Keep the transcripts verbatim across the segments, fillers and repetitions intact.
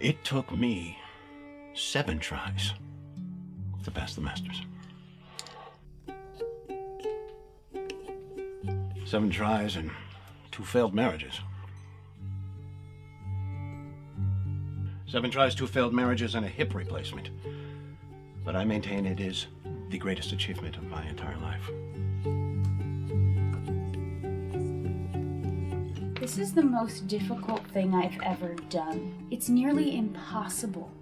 It took me seven tries to pass the Masters. Seven tries and two failed marriages. Seven tries, two failed marriages, and a hip replacement. But I maintain it is the greatest achievement of my entire life. This is the most difficult thing I've ever done. It's nearly impossible.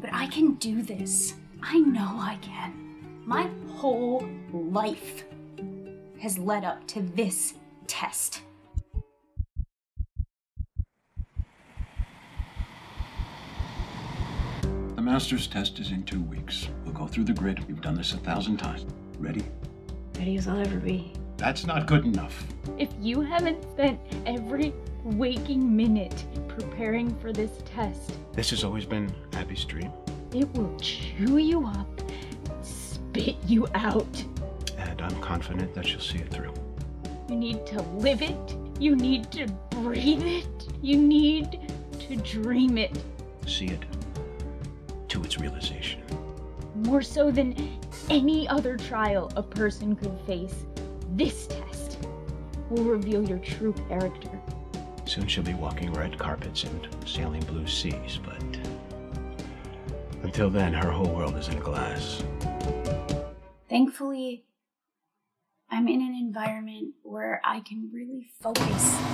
But I can do this. I know I can. My whole life has led up to this test. The Masters test is in two weeks. We'll go through the grid. We've done this a thousand times. Ready? Ready as I'll ever be. That's not good enough. If you haven't spent every waking minute preparing for this test... This has always been Abby's dream. It will chew you up, spit you out. And I'm confident that she'll see it through. You need to live it. You need to breathe it. You need to dream it. See it to its realization. More so than any other trial a person could face, this test will reveal your true character. Soon she'll be walking red carpets and sailing blue seas, but until then, her whole world is in glass. Thankfully, I'm in an environment where I can really focus.